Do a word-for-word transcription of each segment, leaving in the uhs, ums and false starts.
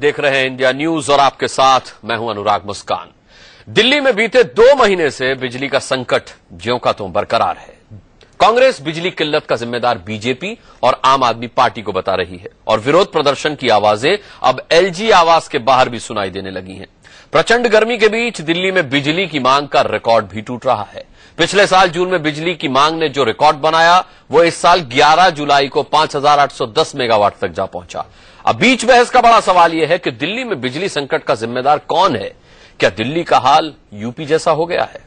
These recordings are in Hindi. देख रहे हैं इंडिया न्यूज और आपके साथ मैं हूं अनुराग मुस्कान। दिल्ली में बीते दो महीने से बिजली का संकट ज्यों का त्यों बरकरार है। कांग्रेस बिजली किल्लत का जिम्मेदार बीजेपी और आम आदमी पार्टी को बता रही है और विरोध प्रदर्शन की आवाजें अब एलजी आवास के बाहर भी सुनाई देने लगी हैं। प्रचंड गर्मी के बीच दिल्ली में बिजली की मांग का रिकॉर्ड भी टूट रहा है। पिछले साल जून में बिजली की मांग ने जो रिकॉर्ड बनाया वो इस साल ग्यारह जुलाई को पांच हजार आठ सौ दस मेगावाट तक जा पहुंचा। अब बीच बहस का बड़ा सवाल यह है कि दिल्ली में बिजली संकट का जिम्मेदार कौन है? क्या दिल्ली का हाल यूपी जैसा हो गया है?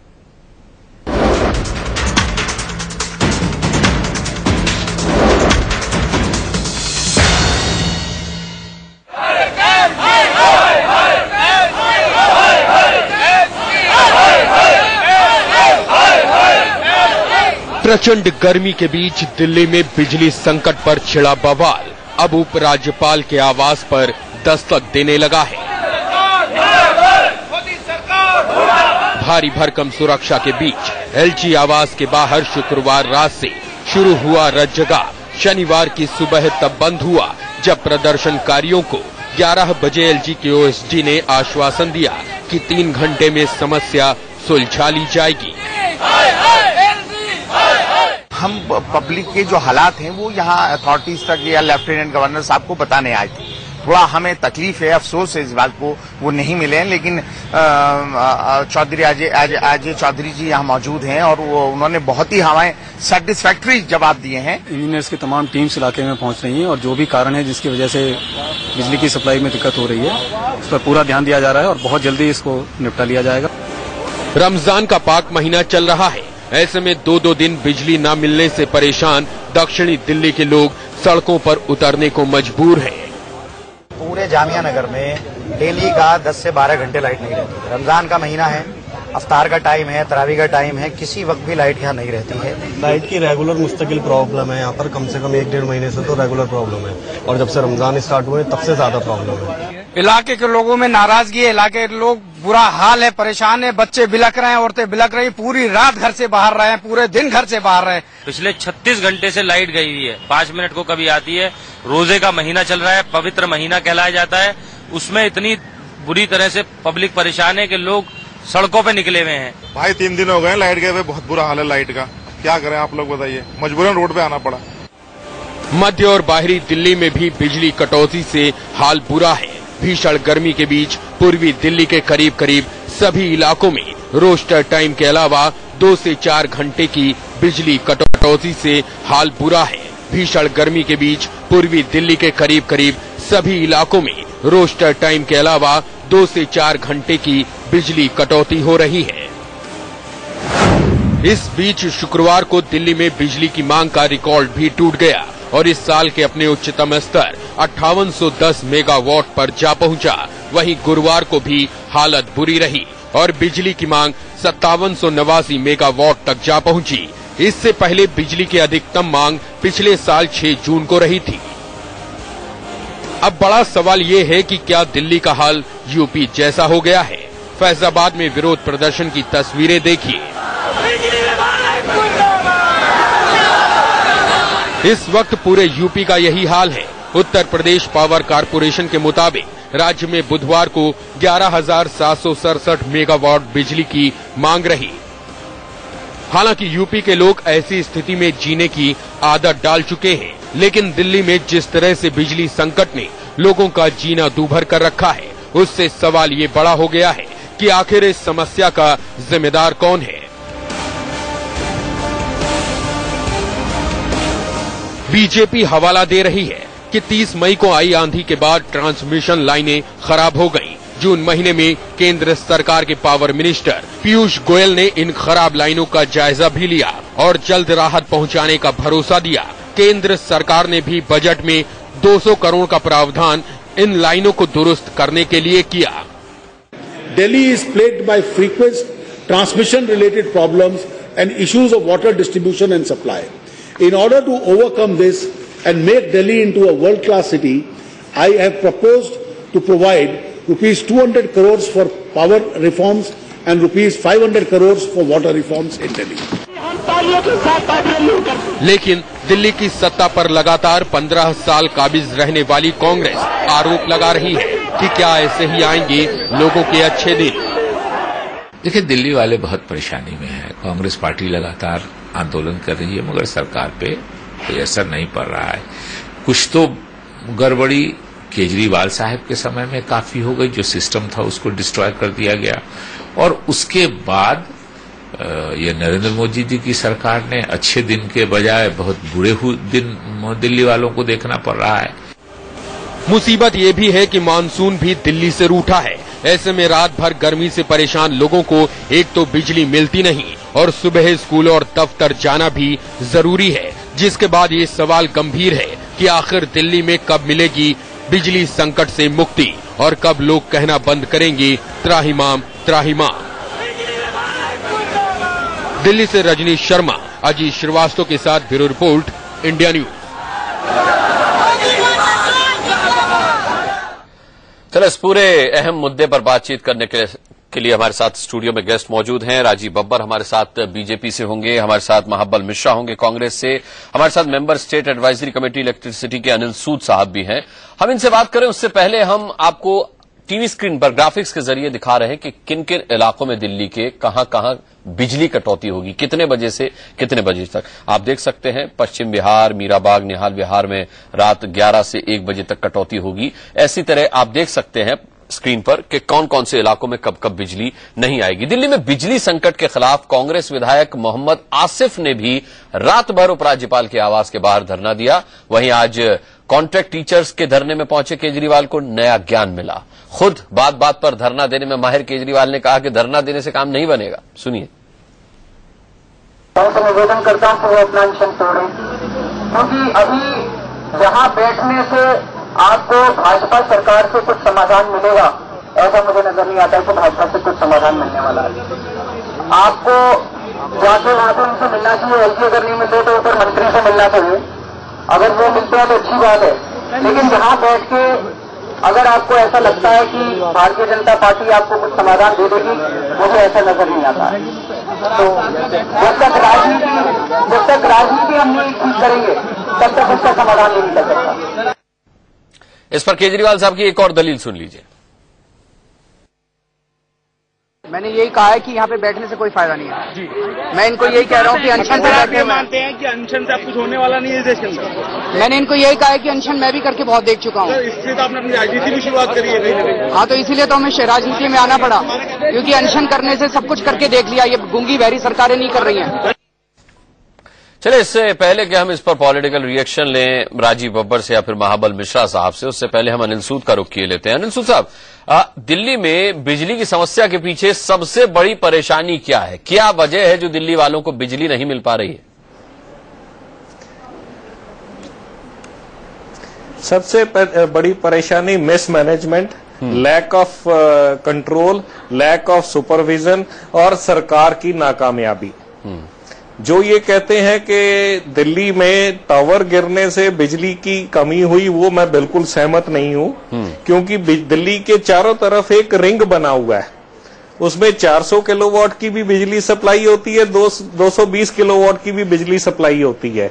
प्रचंड गर्मी के बीच दिल्ली में बिजली संकट पर छिड़ा बवाल अब उपराज्यपाल के आवास पर दस्तक देने लगा है। भारी भरकम सुरक्षा के बीच एलजी आवास के बाहर शुक्रवार रात से शुरू हुआ रजगा शनिवार की सुबह तब बंद हुआ जब प्रदर्शनकारियों को ग्यारह बजे एलजी के ओएसडी ने आश्वासन दिया कि तीन घंटे में समस्या सुलझा ली जाएगी। हम पब्लिक के जो हालात हैं वो यहाँ अथॉरिटीज तक या लेफ्टिनेंट गवर्नर साहब को बताने आए थे। थोड़ा हमें तकलीफ है, अफसोस है इस बात को वो नहीं मिले हैं, लेकिन चौधरी अजय चौधरी जी यहाँ मौजूद हैं और वो उन्होंने बहुत ही हमें सेटिस्फैक्ट्री जवाब दिए हैं। यूनियर्स की तमाम टीम्स इलाके में पहुंच रही हैं और जो भी कारण है जिसकी वजह से बिजली की सप्लाई में दिक्कत हो रही है उस पर पूरा ध्यान दिया जा रहा है और बहुत जल्दी इसको निपटा लिया जाएगा। रमजान का पाक महीना चल रहा है, ऐसे में दो दो दिन बिजली न मिलने से परेशान दक्षिणी दिल्ली के लोग सड़कों पर उतरने को मजबूर हैं। पूरे जामिया नगर में डेली का दस से बारह घंटे लाइट नहीं रहती। रमजान का महीना है, अफ्तार का टाइम है, तरावी का टाइम है, किसी वक्त भी लाइट यहाँ नहीं रहती है। लाइट की रेगुलर मुस्तकिल प्रॉब्लम है यहाँ पर, कम से कम एक डेढ़ महीने से तो रेगुलर प्रॉब्लम है और जब से रमजान स्टार्ट हुए तब से ज्यादा प्रॉब्लम है। इलाके के लोगों में नाराजगी है, इलाके के लोग बुरा हाल है, परेशान है, बच्चे बिलक रहे हैं, औरतें बिलक रही, पूरी रात घर से बाहर रहे हैं, पूरे दिन घर से बाहर रहे। पिछले छत्तीस घंटे से लाइट गई हुई है, पाँच मिनट को कभी आती है। रोजे का महीना चल रहा है, पवित्र महीना कहलाया जाता है, उसमें इतनी बुरी तरह से पब्लिक परेशान है कि लोग सड़कों पे निकले हुए हैं। भाई तीन दिन हो गए लाइट गए हुए, बहुत बुरा हाल है लाइट का, क्या करें आप लोग बताइए, मजबूरन रोड पे आना पड़ा। मध्य और बाहरी दिल्ली में भी बिजली कटौती से हाल बुरा है। भीषण गर्मी के बीच पूर्वी दिल्ली के करीब करीब सभी इलाकों में रोस्टर टाइम के अलावा दो से चार घंटे की बिजली कटौती से हाल बुरा है। भीषण गर्मी के बीच पूर्वी दिल्ली के करीब करीब सभी इलाकों में रोस्टर टाइम के अलावा दो से चार घंटे की बिजली कटौती हो रही है। इस बीच शुक्रवार को दिल्ली में बिजली की मांग का रिकॉर्ड भी टूट गया और इस साल के अपने उच्चतम स्तर अट्ठावन सौ दस मेगावाट पर जा पहुंचा। वहीं गुरुवार को भी हालत बुरी रही और बिजली की मांग सत्तावन सौ नवासी मेगावाट तक जा पहुंची। इससे पहले बिजली की अधिकतम मांग पिछले साल छह जून को रही थी। अब बड़ा सवाल ये है कि क्या दिल्ली का हाल यूपी जैसा हो गया है? फैजाबाद में विरोध प्रदर्शन की तस्वीरें देखिए। इस वक्त पूरे यूपी का यही हाल है। उत्तर प्रदेश पावर कारपोरेशन के मुताबिक राज्य में बुधवार को ग्यारह हजार सात सौ सड़सठ मेगावाट बिजली की मांग रही। हालांकि यूपी के लोग ऐसी स्थिति में जीने की आदत डाल चुके हैं, लेकिन दिल्ली में जिस तरह से बिजली संकट ने लोगों का जीना दूभर कर रखा है उससे सवाल ये बड़ा हो गया है कि आखिर इस समस्या का जिम्मेदार कौन है। बीजेपी हवाला दे रही है कि तीस मई को आई आंधी के बाद ट्रांसमिशन लाइनें खराब हो गईं। जून महीने में केंद्र सरकार के पावर मिनिस्टर पीयूष गोयल ने इन खराब लाइनों का जायजा भी लिया और जल्द राहत पहुंचाने का भरोसा दिया। केंद्र सरकार ने भी बजट में दो सौ करोड़ का प्रावधान इन लाइनों को दुरुस्त करने के लिए किया। Delhi is plagued by frequent transmission related problems and issues of water distribution and supply. In order to overcome this and make Delhi into a world class city, I have proposed to provide rupees two hundred crore for power reforms and rupees five hundred crore for water reforms in Delhi. लेकिन दिल्ली की सत्ता पर लगातार पंद्रह साल काबिज रहने वाली कांग्रेस आरोप लगा रही है कि क्या ऐसे ही आएंगे लोगों के अच्छे दिन। देखिए, दिल्ली वाले बहुत परेशानी में हैं। कांग्रेस पार्टी लगातार आंदोलन कर रही है, मगर सरकार पे कोई असर नहीं पड़ रहा है। कुछ तो गड़बड़ी केजरीवाल साहब के समय में काफी हो गई, जो सिस्टम था उसको डिस्ट्रॉय कर दिया गया, और उसके बाद ये नरेंद्र मोदी जी की सरकार ने अच्छे दिन के बजाय बहुत बुरे दिन दिल्ली वालों को देखना पड़ रहा है। मुसीबत ये भी है कि मानसून भी दिल्ली से रूठा है। ऐसे में रात भर गर्मी से परेशान लोगों को एक तो बिजली मिलती नहीं और सुबह स्कूल और दफ्तर जाना भी जरूरी है, जिसके बाद ये सवाल गंभीर है कि आखिर दिल्ली में कब मिलेगी बिजली संकट से मुक्ति और कब लोग कहना बंद करेंगे त्राहिमाम त्राहिमाम। दिल्ली से रजनीश शर्मा, अजीत श्रीवास्तव के साथ ब्यूरो रिपोर्ट, इंडिया न्यूज। चलो, इस पूरे अहम मुद्दे पर बातचीत करने के, के लिए हमारे साथ स्टूडियो में गेस्ट मौजूद हैं। राजीव बब्बर हमारे साथ बीजेपी से होंगे, हमारे साथ महाबल मिश्रा होंगे कांग्रेस से, हमारे साथ member state advisory committee electricity के अनिल सूद साहब भी हैं। हम इनसे बात करें उससे पहले हम आपको टीवी स्क्रीन पर ग्राफिक्स के जरिए दिखा रहे हैं कि किन किन इलाकों में दिल्ली के कहां कहां बिजली कटौती होगी, कितने बजे से कितने बजे तक। आप देख सकते हैं पश्चिम बिहार, मीराबाग, निहाल विहार में रात ग्यारह से एक बजे तक कटौती होगी। इसी तरह आप देख सकते हैं स्क्रीन पर कि कौन कौन से इलाकों में कब कब बिजली नहीं आएगी। दिल्ली में बिजली संकट के खिलाफ कांग्रेस विधायक मोहम्मद आसिफ ने भी रात भर उपराज्यपाल के आवास के बाहर धरना दिया। वहीं आज कॉन्ट्रैक्ट टीचर्स के धरने में पहुंचे केजरीवाल को नया ज्ञान मिला। खुद बात बात पर धरना देने में माहिर केजरीवाल ने कहा कि धरना देने से काम नहीं बनेगा। सुनिए, मैं निवेदन करता हूं कि वो अपना मिशन तोड़ें, क्योंकि अभी यहां बैठने से आपको भाजपा सरकार से कुछ समाधान मिलेगा ऐसा मुझे नजर नहीं आता है कि भाजपा से कुछ समाधान मिलने वाला है। आपको जाके वहां पर उनसे मिलना चाहिए, एल अगर नहीं मिलते तो ऊपर मंत्री से मिलना चाहिए। अगर वो मिलते हैं तो अच्छी बात है, लेकिन यहाँ बैठ के अगर आपको ऐसा लगता है कि भारतीय जनता पार्टी आपको कुछ समाधान दे देगी, मुझे ऐसा नजर नहीं आता है। तो जब तक राजनीति जब तक राजनीति हम नहीं ठीक करेंगे तब तक उसका समाधान नहीं कर सकता। इस पर केजरीवाल साहब की एक और दलील सुन लीजिए। मैंने यही कहा है कि यहाँ पे बैठने से कोई फायदा नहीं है जी। मैं इनको यही कह रहा हूँ कि अनशन पे बैठने मानते हैं कि अनशन से आप कुछ होने वाला नहीं है देश के अंदर। मैंने इनको यही कहा है कि अनशन मैं भी करके बहुत देख चुका हूँ, इसलिए तो आपने अपनी राजनीति की शुरुआत करी है। हाँ, तो इसीलिए तो हमें राजनीति में आना पड़ा, क्योंकि अनशन करने से सब कुछ करके देख लिया। ये गूंगी बहरी सरकारें नहीं कर रही हैं। चले, इससे पहले कि हम इस पर पॉलिटिकल रिएक्शन लें राजीव बब्बर से या फिर महाबल मिश्रा साहब से, उससे पहले हम अनिल सूद का रुख किए लेते हैं। अनिल सूद साहब, दिल्ली में बिजली की समस्या के पीछे सबसे बड़ी परेशानी क्या है? क्या वजह है जो दिल्ली वालों को बिजली नहीं मिल पा रही है? सबसे पर, बड़ी परेशानी mismanagement, lack of control, lack of supervision और सरकार की नाकामयाबी। जो ये कहते हैं कि दिल्ली में टावर गिरने से बिजली की कमी हुई, वो मैं बिल्कुल सहमत नहीं हूं, क्योंकि दिल्ली के चारों तरफ एक रिंग बना हुआ है, उसमें चार सौ किलोवाट की भी बिजली सप्लाई होती है, दो, दो सौ बीस किलोवाट की भी बिजली सप्लाई होती है।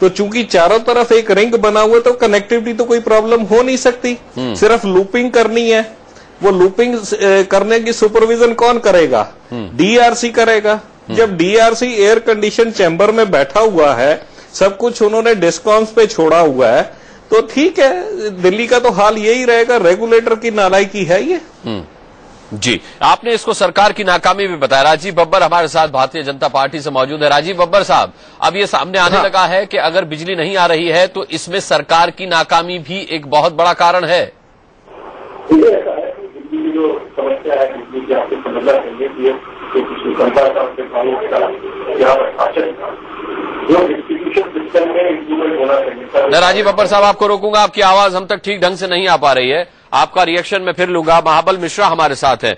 तो चूंकि चारों तरफ एक रिंग बना हुआ है तो कनेक्टिविटी तो कोई प्रॉब्लम हो नहीं सकती, सिर्फ लूपिंग करनी है। वो लूपिंग करने की सुपरविजन कौन करेगा? डीआरसी करेगा। जब डीआरसी एयर कंडीशन चैम्बर में बैठा हुआ है, सब कुछ उन्होंने डिस्कॉम्स पे छोड़ा हुआ है, तो ठीक है, दिल्ली का तो हाल यही रहेगा। रेगुलेटर की नालायकी है ये जी। आपने इसको सरकार की नाकामी भी बताया। राजीव बब्बर हमारे साथ भारतीय जनता पार्टी से मौजूद है। राजीव बब्बर साहब, अब ये सामने आने हाँ। लगा है कि अगर बिजली नहीं आ रही है तो इसमें सरकार की नाकामी भी एक बहुत बड़ा कारण है। जनता का मैं राजीव बब्बर साहब आपको रोकूंगा, आपकी आवाज हम तक ठीक ढंग से नहीं आ पा रही है, आपका रिएक्शन मैं फिर लूंगा। महाबल मिश्रा हमारे साथ हैं।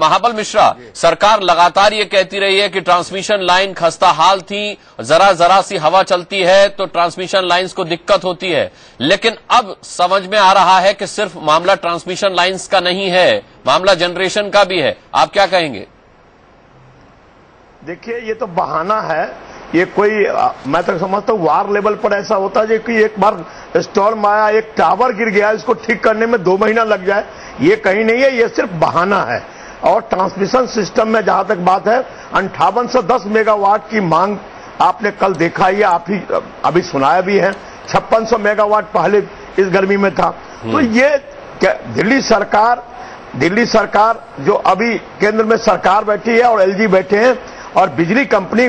महाबल मिश्रा, सरकार लगातार ये कहती रही है कि ट्रांसमिशन लाइन खस्ता हाल थी, जरा जरा सी हवा चलती है तो ट्रांसमिशन लाइंस को दिक्कत होती है, लेकिन अब समझ में आ रहा है कि सिर्फ मामला ट्रांसमिशन लाइंस का नहीं है, मामला जनरेशन का भी है। आप क्या कहेंगे? देखिए, ये तो बहाना है ये कोई मैं तो समझता हूँ वार लेवल पर ऐसा होता है कि एक बार स्टॉर्म आया, एक टावर गिर गया, इसको ठीक करने में दो महीना लग जाए, ये कहीं नहीं है, ये सिर्फ बहाना है। और ट्रांसमिशन सिस्टम में जहां तक बात है, अंठावन से दस मेगावाट की मांग आपने कल देखा ही, आप ही अभी सुनाया भी है, छप्पन सौ मेगावाट पहले इस गर्मी में था। तो ये दिल्ली सरकार दिल्ली सरकार जो अभी केंद्र में सरकार बैठी है और एलजी बैठे हैं और बिजली कंपनी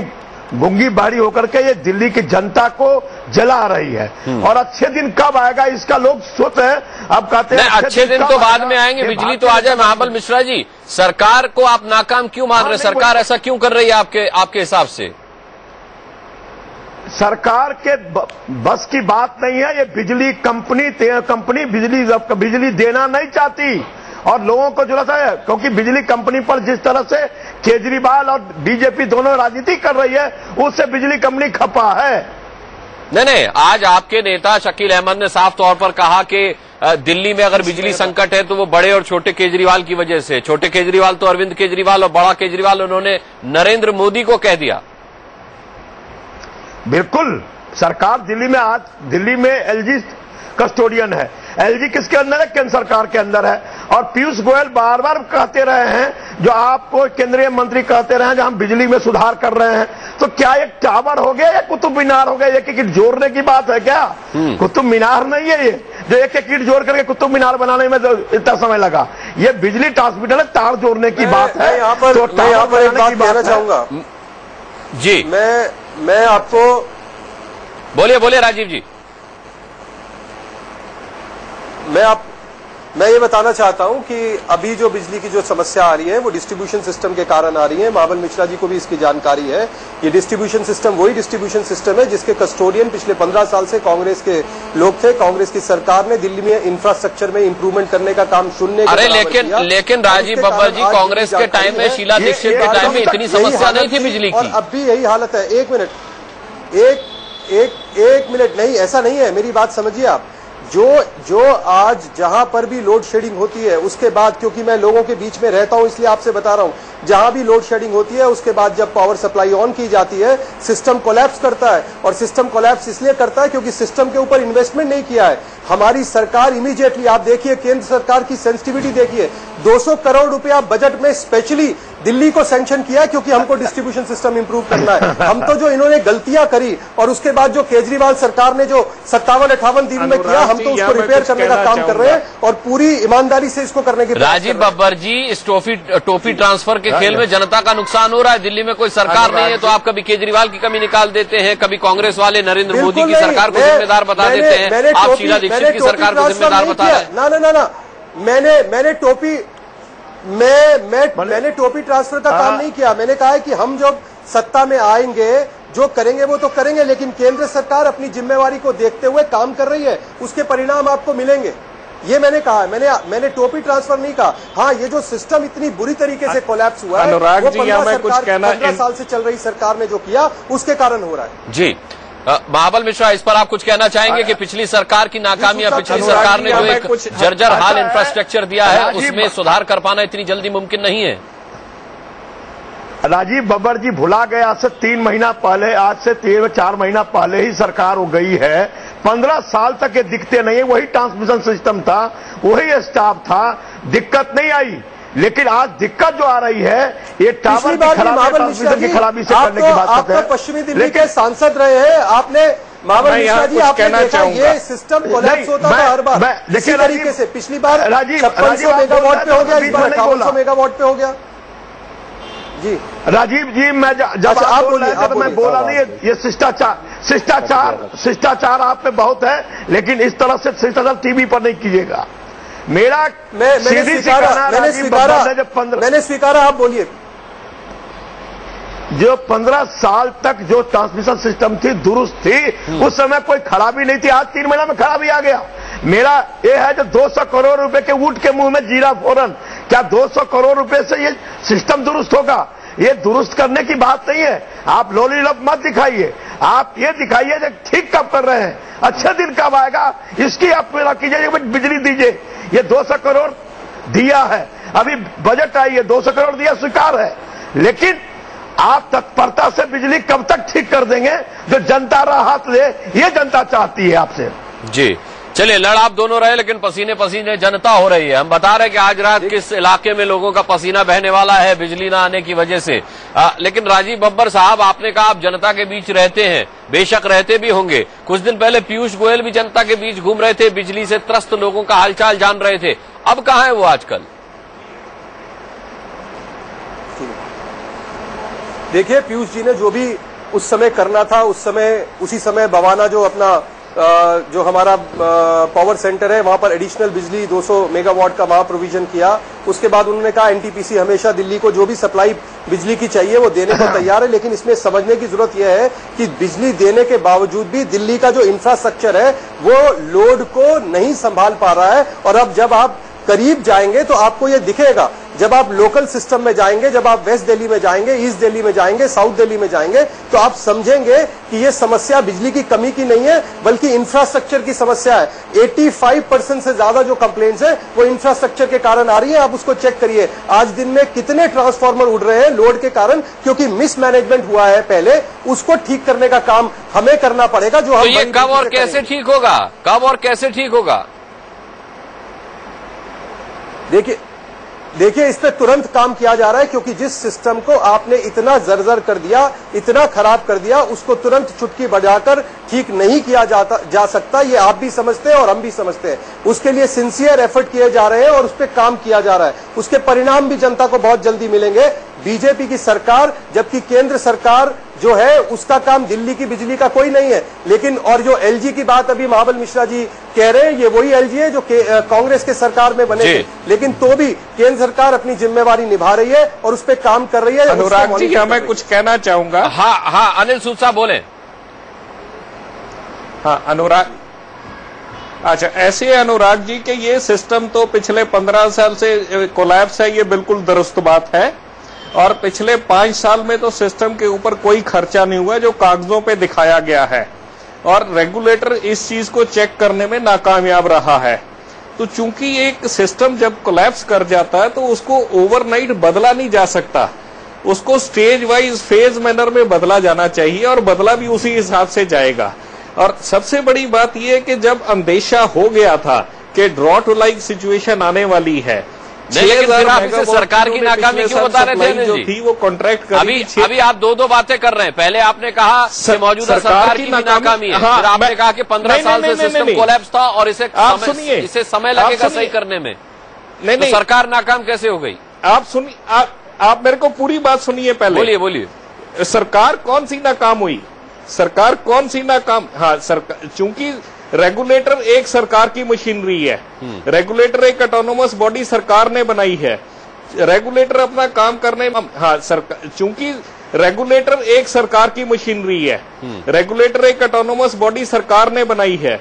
गुंगी बाड़ी होकर के ये दिल्ली की जनता को जला रही है। और अच्छे दिन कब आएगा इसका लोग सोच रहे हैं। अब कहते हैं अच्छे, अच्छे दिन, दिन तो बाद में आएंगे, बिजली तो आ जाए। महाबल मिश्रा जी, सरकार को आप नाकाम क्यों मान रहे हैं? सरकार ऐसा क्यों कर रही है आपके आपके हिसाब से? सरकार के बस की बात नहीं है। ये बिजली कंपनी कंपनी बिजली बिजली देना नहीं चाहती और लोगों को जुड़ा था, क्योंकि बिजली कंपनी पर जिस तरह से केजरीवाल और बीजेपी दोनों राजनीति कर रही है, उससे बिजली कंपनी खपा है। नहीं नहीं, आज आपके नेता शकील अहमद ने साफ तौर पर कहा कि दिल्ली में अगर बिजली संकट है तो वो बड़े और छोटे केजरीवाल की वजह से। छोटे केजरीवाल तो अरविंद केजरीवाल और बड़ा केजरीवाल उन्होंने नरेंद्र मोदी को कह दिया। बिल्कुल, सरकार दिल्ली में, आज दिल्ली में एलजी कस्टोडियन है। एलजी किसके अंदर है? केंद्र सरकार के अंदर है। और पीयूष गोयल बार बार कहते रहे हैं, जो आपको केंद्रीय मंत्री कहते रहे हैं, जो हम बिजली में सुधार कर रहे हैं, तो क्या एक टावर हो गया या कुतुब मीनार हो गया? एक एक ईंट जोड़ने की बात है क्या? कुतुब मीनार नहीं है ये, जो एक एक ईंट जोड़ करके कुतुब मीनार बनाने में इतना समय लगा। ये बिजली ट्रांसमीटर है, तार जोड़ने की बात है। यहाँ पर एक बात कहना चाहूंगा जी, मैं मैं आपको, बोलिए बोलिए राजीव जी, मैं आप मैं ये बताना चाहता हूं कि अभी जो बिजली की जो समस्या आ रही है वो डिस्ट्रीब्यूशन सिस्टम के कारण आ रही है। महाबल मिश्रा जी को भी इसकी जानकारी है। ये डिस्ट्रीब्यूशन सिस्टम वही डिस्ट्रीब्यूशन सिस्टम है जिसके कस्टोडियन पिछले पंद्रह साल से कांग्रेस के लोग थे। कांग्रेस की सरकार ने दिल्ली में इंफ्रास्ट्रक्चर में इंप्रूवमेंट करने का काम शून्य। अरे लेकिन लेकिन राजीव बब्बर जी, कांग्रेस के टाइम में, शीला दीक्षित के टाइम में इतनी समस्या नहीं थी बिजली की, और अब भी यही हालत है। एक मिनट, एक एक मिनट नहीं, ऐसा नहीं है, मेरी बात समझिए आप। जो जो आज जहां पर भी लोड शेडिंग होती है, उसके बाद, क्योंकि मैं लोगों के बीच में रहता हूं इसलिए आपसे बता रहा हूं, जहां भी लोड शेडिंग होती है उसके बाद जब पावर सप्लाई ऑन की जाती है, सिस्टम कोलैप्स करता है। और सिस्टम कोलैप्स इसलिए करता है क्योंकि सिस्टम के ऊपर इन्वेस्टमेंट नहीं किया है हमारी सरकार। इमीडिएटली आप देखिए, केंद्र सरकार की सेंसिटिविटी देखिए, दो सौ करोड़ रुपया बजट में स्पेशली दिल्ली को सैंक्शन किया क्योंकि हमको डिस्ट्रीब्यूशन सिस्टम इंप्रूव करना है। हम तो जो इन्होंने गलतियां करी और उसके बाद जो केजरीवाल सरकार ने जो सत्तावन अठावन दिन में किया, हम तो उसको रिपेयर करने का काम कर रहे हैं और पूरी ईमानदारी से इसको करने की। राजीव बब्बर जी, इस टोपी टोपी ट्रांसफर के खेल में जनता का नुकसान हो रहा है। दिल्ली में कोई सरकार नहीं है तो आप कभी केजरीवाल की कमी निकाल देते हैं, कभी कांग्रेस वाले नरेंद्र मोदी की सरकार को जिम्मेदार बता देते हैं, आप शीला दीक्षित की सरकार को जिम्मेदार बता रहे हैं। ना ना ना, मैंने मैंने टोपी मैं मैं मैंने टोपी ट्रांसफर का काम नहीं किया। मैंने कहा है कि हम जब सत्ता में आएंगे जो करेंगे वो तो करेंगे, लेकिन केंद्र सरकार अपनी जिम्मेवारी को देखते हुए काम कर रही है, उसके परिणाम आपको मिलेंगे, ये मैंने कहा है। मैंने मैंने टोपी ट्रांसफर नहीं कहा। हाँ, ये जो सिस्टम इतनी बुरी तरीके से कोलैप्स हुआ है, अनुराग जी, मैं कुछ कहना, पंद्रह साल से चल रही सरकार ने जो किया उसके कारण हो रहा है। जी महाबल मिश्रा, इस पर आप कुछ कहना चाहेंगे कि पिछली सरकार की नाकामी, पिछली सरकार ने जो एक जर्जर हाल इंफ्रास्ट्रक्चर दिया है उसमें सुधार कर पाना इतनी जल्दी मुमकिन नहीं है? राजीव बब्बर जी भुला गए, आज से तीन महीना पहले, आज से तीन चार महीना पहले ही सरकार हो गई है। पंद्रह साल तक ये दिखते नहीं है, वही ट्रांसमिशन सिस्टम था, वही स्टाफ था, दिक्कत नहीं आई। लेकिन आज दिक्कत जो आ रही है ये टावर की खराबी से करने की बात है। पश्चिमी दिल्ली के सांसद रहे हैं आपने, महाबल मिश्रा जी, आपने देखा ये सिस्टम कोलैप्स होता है हर बार इसी तरीके से। पिछली बार छप्पन सौ मेगावाट पे हो गया, इस बार अठावन सौ मेगावाट पे हो गया। जी राजीव जी, मैं जैसे आप बोल रहे थे तो मैं बोला नहीं, ये शिष्टाचार शिष्टाचार शिष्टाचार आप में बहुत है, लेकिन इस तरह से शिष्टाचार टीवी पर नहीं कीजिएगा। मेरा मैं मैंने स्वीकारा मैंने स्वीकारा मैंने स्वीकारा आप बोलिए। जो पंद्रह साल तक जो ट्रांसमिशन सिस्टम थी दुरुस्त थी, उस समय कोई खराबी नहीं थी, आज तीन महीना में खराबी आ गया। मेरा ये है जो दो सौ करोड़ रुपए के ऊंट के मुंह में जीरा फौरन, क्या दो सौ करोड़ रुपए से ये सिस्टम दुरुस्त होगा? ये दुरुस्त करने की बात नहीं है। आप लॉलीपॉप मत दिखाइए, आप ये दिखाइए कि ठीक कब कर रहे हैं, अच्छे दिन कब आएगा इसकी आप पूरा कीजिए। बिजली दीजिए, ये दो सौ करोड़ दिया है, अभी बजट आई है, दो सौ करोड़ दिया, स्वीकार है, लेकिन आप तत्परता से बिजली कब तक ठीक कर देंगे जो जनता राहत ले, ये जनता चाहती है आपसे। जी चलिए, लड़ आप दोनों रहे लेकिन पसीने पसीने जनता हो रही है। हम बता रहे हैं कि आज रात किस इलाके में लोगों का पसीना बहने वाला है बिजली ना आने की वजह से। आ, लेकिन राजीव बब्बर साहब, आपने कहा आप जनता के बीच रहते हैं, बेशक रहते भी होंगे। कुछ दिन पहले पीयूष गोयल भी जनता के बीच घूम रहे थे, बिजली से त्रस्त लोगों का हालचाल जान रहे थे। अब कहाँ है वो आजकल? देखिए, पीयूष जी ने जो भी उस समय करना था, उस समय उसी समय बवाना जो अपना जो हमारा पावर सेंटर है वहां पर एडिशनल बिजली दो सौ मेगावाट का वहां प्रोविजन किया। उसके बाद उन्होंने कहा एनटीपीसी हमेशा दिल्ली को जो भी सप्लाई बिजली की चाहिए वो देने को तैयार है। लेकिन इसमें समझने की जरूरत यह है कि बिजली देने के बावजूद भी दिल्ली का जो इंफ्रास्ट्रक्चर है वो लोड को नहीं संभाल पा रहा है। और अब जब आप करीब जाएंगे तो आपको ये दिखेगा, जब आप लोकल सिस्टम में जाएंगे, जब आप वेस्ट दिल्ली में जाएंगे, ईस्ट दिल्ली में जाएंगे, साउथ दिल्ली में जाएंगे, तो आप समझेंगे कि ये समस्या बिजली की कमी की नहीं है बल्कि इंफ्रास्ट्रक्चर की समस्या है। पचासी परसेंट से ज्यादा जो कंप्लेंट्स है वो इंफ्रास्ट्रक्चर के कारण आ रही है। आप उसको चेक करिए, आज दिन में कितने ट्रांसफार्मर उड़ रहे हैं लोड के कारण, क्योंकि मिसमैनेजमेंट हुआ है पहले। उसको ठीक करने का काम हमें करना पड़ेगा। जो हम कब और कैसे ठीक होगा, कब और कैसे ठीक होगा? देखिए देखिए इस पर तुरंत काम किया जा रहा है, क्योंकि जिस सिस्टम को आपने इतना जर्जर कर दिया, इतना खराब कर दिया, उसको तुरंत चुटकी बजाकर ठीक नहीं किया जाता जा सकता। ये आप भी समझते हैं और हम भी समझते हैं। उसके लिए सिंसियर एफर्ट किए जा रहे हैं और उस पर काम किया जा रहा है। उसके परिणाम भी जनता को बहुत जल्दी मिलेंगे। बीजेपी की सरकार, जबकि केंद्र सरकार जो है उसका काम दिल्ली की बिजली का कोई नहीं है। लेकिन और जो एलजी की बात अभी महाबल मिश्रा जी कह रहे हैं, ये वही एलजी है जो कांग्रेस के सरकार में बने थे। लेकिन तो भी केंद्र सरकार अपनी जिम्मेवारी निभा रही है और उस पर काम कर रही है। अनुराग जी, मैं कुछ कहना चाहूंगा। हाँ हाँ अनिल सूद साहब बोले। हाँ अनुराग, अच्छा ऐसे अनुराग जी के ये सिस्टम तो पिछले पंद्रह साल से कोलैप्स है, ये बिल्कुल दुरुस्त बात है। और पिछले पांच साल में तो सिस्टम के ऊपर कोई खर्चा नहीं हुआ जो कागजों पे दिखाया गया है, और रेगुलेटर इस चीज को चेक करने में नाकामयाब रहा है। तो चूंकि एक सिस्टम जब कोलैप्स कर जाता है तो उसको ओवरनाइट बदला नहीं जा सकता, उसको स्टेज वाइज फेज मैनर में बदला जाना चाहिए और बदला भी उसी हिसाब से जाएगा। और सबसे बड़ी बात यह कि जब अंदेशा हो गया था कि ड्रॉट लाइक सिचुएशन आने वाली है, लेकिन आप इसे सरकार की नाकामी क्यों बता रहे थे? जो थी वो कॉन्ट्रैक्ट कर अभी अभी आप दो दो बातें कर रहे हैं। पहले आपने कहा कि मौजूदा सरकार की नाकामी है, फिर आपने कहा कि पंद्रह साल से सिस्टम कोलैप्स था और इसे इसे समय लगेगा सही करने में। नहीं नहीं, सरकार नाकाम कैसे हो गई? आप सुनिए, आप मेरे को पूरी बात सुनिए। पहले बोलिए बोलिए, सरकार कौन सी नाकाम हुई? सरकार कौन सी नाकाम? हाँ, सरकार, चूंकि रेगुलेटर एक सरकार की मशीनरी है, रेगुलेटर एक ऑटोनोमस बॉडी सरकार ने बनाई है। रेगुलेटर अपना काम करने में, हाँ सरकार, चूंकि रेगुलेटर एक सरकार की मशीनरी है, रेगुलेटर एक ऑटोनोमस बॉडी सरकार ने बनाई है।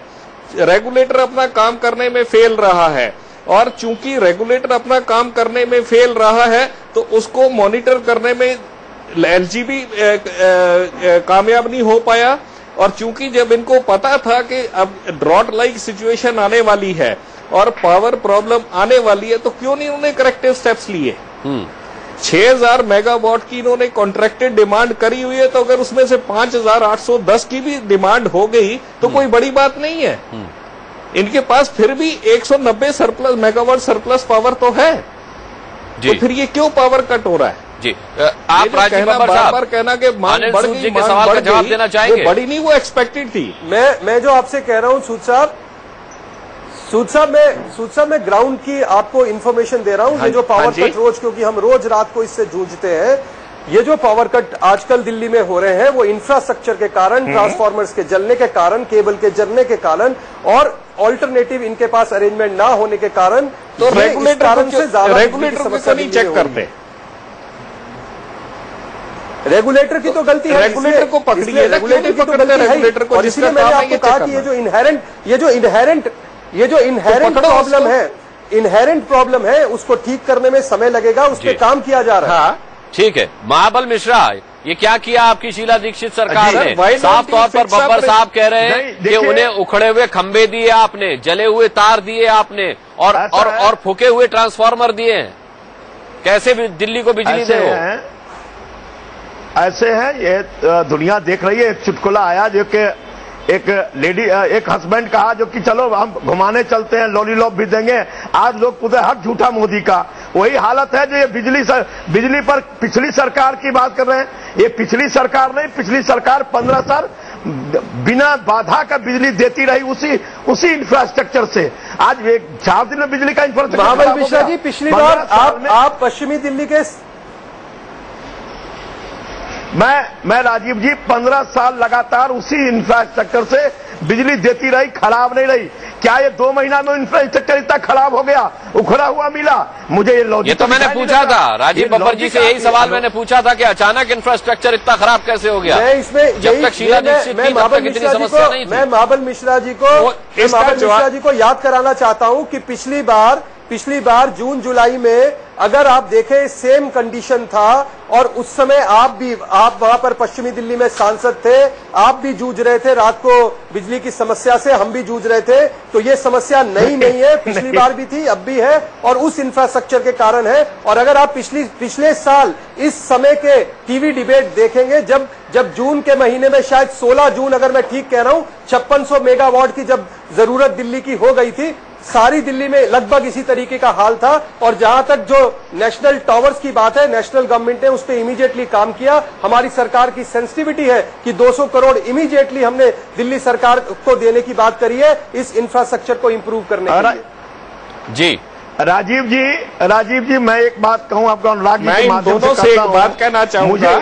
रेगुलेटर अपना काम करने में फेल रहा है, और चूंकि रेगुलेटर अपना काम करने में फेल रहा है तो उसको मॉनिटर करने में एलजी भी कामयाब नहीं हो पाया। और चूंकि जब इनको पता था कि अब ड्रॉट लाइक सिचुएशन आने वाली है और पावर प्रॉब्लम आने वाली है, तो क्यों नहीं उन्होंने करेक्टिव स्टेप्स लिए? छह हजार मेगावाट की इन्होंने कॉन्ट्रैक्टेड डिमांड करी हुई है, तो अगर उसमें से पांच हजार आठ सौ दस की भी डिमांड हो गई तो कोई बड़ी बात नहीं है। इनके पास फिर भी एक सौ नब्बे सरप्लस मेगावाट सरप्लस पावर तो है, तो फिर ये क्यों पावर कट हो रहा है? जी आप राजीव बब्बर साहब कहना कि मांग बढ़ गई, के सवाल का जवाब देना चाहेंगे। बड़ी नहीं, वो एक्सपेक्टेड थी। मैं मैं जो आपसे कह रहा हूँ सूद साहब, सूद साहब मैं सूद साहब मैं ग्राउंड की आपको इन्फॉर्मेशन दे रहा हूँ। ये जो पावर कट रोज, क्योंकि हम रोज रात को इससे जूझते हैं, ये जो पावर कट आजकल दिल्ली में हो रहे हैं वो इंफ्रास्ट्रक्चर के कारण, ट्रांसफार्मर्स के जलने के कारण, केबल के जलने के कारण, और ऑल्टरनेटिव इनके पास अरेंजमेंट ना होने के कारण। तो रेगुलेटर से ज्यादा रेगुलेटर चेक करते, रेगुलेटर की तो गलती है, रेगुलेटर को पकड़िए, रेगुलेटर की तो गलती है। और इसलिए मैंने आपको कहा कि ये जो इनहेरेंट ये जो इनहेरेंट ये जो इनहेरेंट प्रॉब्लम है इनहेरेंट प्रॉब्लम है उसको ठीक करने में समय लगेगा, उस पर काम किया जा रहा है। ठीक है, महाबल मिश्रा, ये क्या किया आपकी शीला दीक्षित सरकार ने? साफ तौर पर बब्बर साहब कह रहे हैं कि उन्हें उखड़े हुए खंबे दिए आपने, जले हुए तार दिए आपने, और और फूके हुए ट्रांसफार्मर दिए हैं। कैसे दिल्ली को बिजली दे? ऐसे है, ये दुनिया देख रही है। एक चुटकुला आया जो कि एक लेडी, एक हस्बैंड कहा जो कि चलो हम घुमाने चलते हैं, लॉलीपॉप भी देंगे। आज लोग पूरे हर झूठा मोदी का। वही हालत है जो ये बिजली सर, बिजली पर पिछली सरकार की बात कर रहे हैं। ये पिछली सरकार नहीं, पिछली सरकार पंद्रह साल बिना बाधा का बिजली देती रही उसी उसी इंफ्रास्ट्रक्चर से। आज एक चार दिन में बिजली का इंफ्रास्ट्रक्चर। महाबल मिश्रा जी, पिछली बार आप, आप पश्चिमी दिल्ली के, मैं मैं राजीव जी पंद्रह साल लगातार उसी इंफ्रास्ट्रक्चर से बिजली देती रही, खराब नहीं रही। क्या ये दो महीना में इंफ्रास्ट्रक्चर इतना खराब हो गया, उखड़ा हुआ मिला? मुझे ये लॉजिक, ये तो मैंने पूछा था राजीव बब्बर जी से, यही सवाल मैंने पूछा था कि अचानक इंफ्रास्ट्रक्चर इतना खराब कैसे हो गया। इसमें जब तक शीला दीक्षित थी तब तक इतनी समस्या नहीं थी। मैं महाबल मिश्रा जी को महाबल मिश्रा जी को याद कराना चाहता हूँ कि पिछली बार पिछली बार जून जुलाई में अगर आप देखें सेम कंडीशन था, और उस समय आप भी आप वहां पर पश्चिमी दिल्ली में सांसद थे, आप भी जूझ रहे थे रात को बिजली की समस्या से, हम भी जूझ रहे थे। तो ये समस्या नई नहीं है, पिछली बार भी थी, अब भी है, और उस इंफ्रास्ट्रक्चर के कारण है। और अगर आप पिछली पिछले साल इस समय के टीवी डिबेट देखेंगे, जब जब जून के महीने में, शायद सोलह जून अगर मैं ठीक कह रहा हूँ, छप्पन सौ मेगावाट की जब जरूरत दिल्ली की हो गई थी, सारी दिल्ली में लगभग इसी तरीके का हाल था। और जहां तक जो नेशनल टावर्स की बात है, नेशनल गवर्नमेंट ने उस पर इमीडिएटली काम किया। हमारी सरकार की सेंसिटिविटी है कि दो सौ करोड़ इमीडिएटली हमने दिल्ली सरकार को देने की बात करी है, इस इंफ्रास्ट्रक्चर को इम्प्रूव करने के लिए। जी राजीव जी, राजीव जी मैं एक बात कहूं आपका, अनुराग मैं दोनों से एक बात कहना चाहूंगा,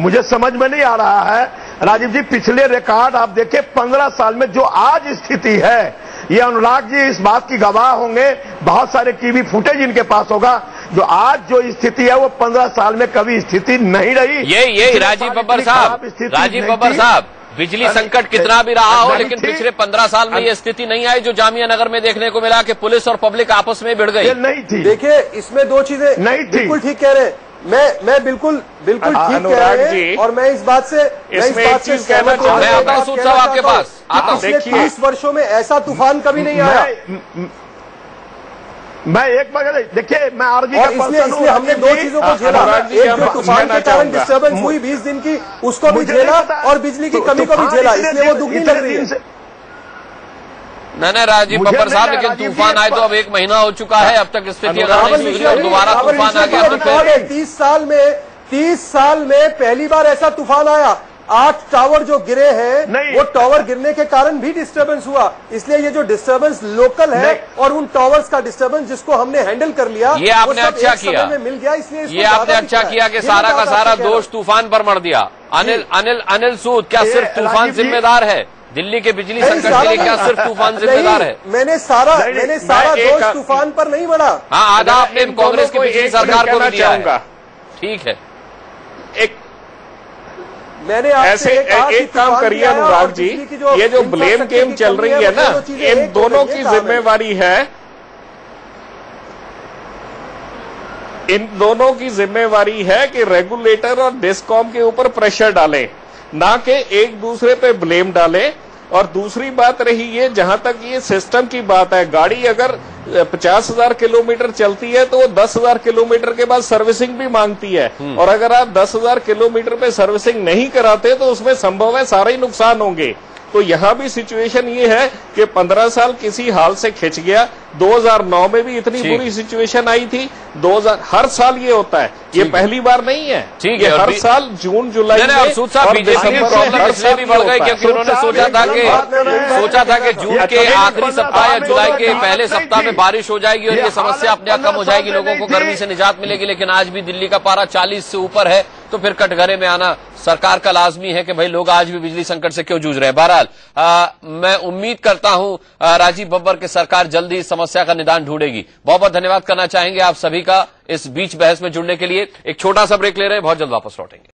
मुझे समझ में नहीं आ रहा है राजीव जी, पिछले रिकॉर्ड आप देखें पंद्रह साल में जो आज स्थिति है, ये अनुराग जी इस बात की गवाह होंगे, बहुत सारे टीवी फुटेज इनके पास होगा। जो आज जो स्थिति है वो पंद्रह साल में कभी स्थिति नहीं रही। यही यही राजीव बब्बर साहब, राजीव बब्बर साहब, बिजली संकट कितना भी रहा हो, लेकिन पिछले पंद्रह साल में ये स्थिति नहीं आई जो जामिया नगर में देखने को मिला कि पुलिस और पब्लिक आपस में भिड़ गई। नहीं थी। देखिए इसमें दो चीजें नहीं थी, बिल्कुल ठीक कह रहे, मैं मैं बिल्कुल बिल्कुल ठीक कह रहे हैं, और मैं इस बात से इसमें एक चीज कहना चाहता हूं, आता सूद साहब आपके पास, आता देखिए तीस वर्षों में ऐसा तूफान कभी नहीं आया। मैं एक बार देखिए, मैं आरजी का पर्सन हूं, हमने दो चीजों को झेला, एक जो तूफान के कारण डिस्टर्बेंस हुई बीस दिन की, उसको भी झेला, और बिजली की कमी को भी झेला, इसलिए वो दुखी लग रही है। नहीं नहीं राजीव बब्बर साहब, लेकिन तूफान आए तो अब एक महीना हो चुका है, अब तक स्थिति अगर नहीं सुधरी, दोबारा तूफान आ गया। तीस साल में तीस साल में पहली बार ऐसा तूफान आया। आठ टावर जो गिरे हैं, वो टावर गिरने के कारण भी डिस्टरबेंस हुआ, इसलिए ये जो डिस्टरबेंस लोकल है और उन टावर्स का डिस्टरबेंस जिसको हमने हैंडल कर लिया, ये आपने अच्छा किया, मिल गया, इसलिए ये आपने अच्छा किया कि सारा का सारा दोष तूफान पर मर दिया। अनिल अनिल अनिल सूद, क्या सिर्फ तूफान जिम्मेदार है दिल्ली के बिजली संकट के लिए? क्या सिर्फ तूफान जिम्मेदार है? मैंने सारा मैंने सारा दोष तूफान पर नहीं बना। हाँ, आधा आपने कांग्रेस की पिछली सरकार को दिया है, ठीक है। एक मैंने ऐसे एक काम करिए अनुराग जी, ये जो ब्लेम गेम चल रही है ना, इन दोनों की जिम्मेवारी है, इन दोनों की जिम्मेवारी है कि रेगुलेटर और डिस्कॉम के ऊपर प्रेशर डालें, ना कि एक दूसरे पे ब्लेम डालें। और दूसरी बात रही ये, जहां तक ये सिस्टम की बात है, गाड़ी अगर पचास हजार किलोमीटर चलती है तो वो दस हजार किलोमीटर के बाद सर्विसिंग भी मांगती है, और अगर आप दस हजार किलोमीटर पे सर्विसिंग नहीं कराते तो उसमें संभव है सारे ही नुकसान होंगे। तो यहाँ भी सिचुएशन ये है कि पंद्रह साल किसी हाल से खिंच गया। दो हजार नौ में भी इतनी बुरी सिचुएशन आई थी। दो हजार हर साल ये होता है, ये पहली बार नहीं है, ये हर साल जून जुलाई में। बीजेपी भी बढ़ गई क्योंकि उन्होंने सोचा था कि सोचा था कि जून के आखिरी सप्ताह या जुलाई के पहले सप्ताह में बारिश हो जाएगी और ये समस्या अपने आप कम हो जाएगी, लोगों को गर्मी से निजात मिलेगी। लेकिन आज भी दिल्ली का पारा चालीस से ऊपर है, तो फिर कटघरे में आना सरकार का लाजमी है कि भाई लोग आज भी बिजली संकट से क्यों जूझ रहे हैं। बहरहाल मैं उम्मीद करता हूं राजीव बब्बर की सरकार जल्दी इस समस्या का निदान ढूंढेगी। बहुत बहुत धन्यवाद करना चाहेंगे आप सभी का इस बीच बहस में जुड़ने के लिए। एक छोटा सा ब्रेक ले रहे हैं, बहुत जल्द वापस लौटेंगे।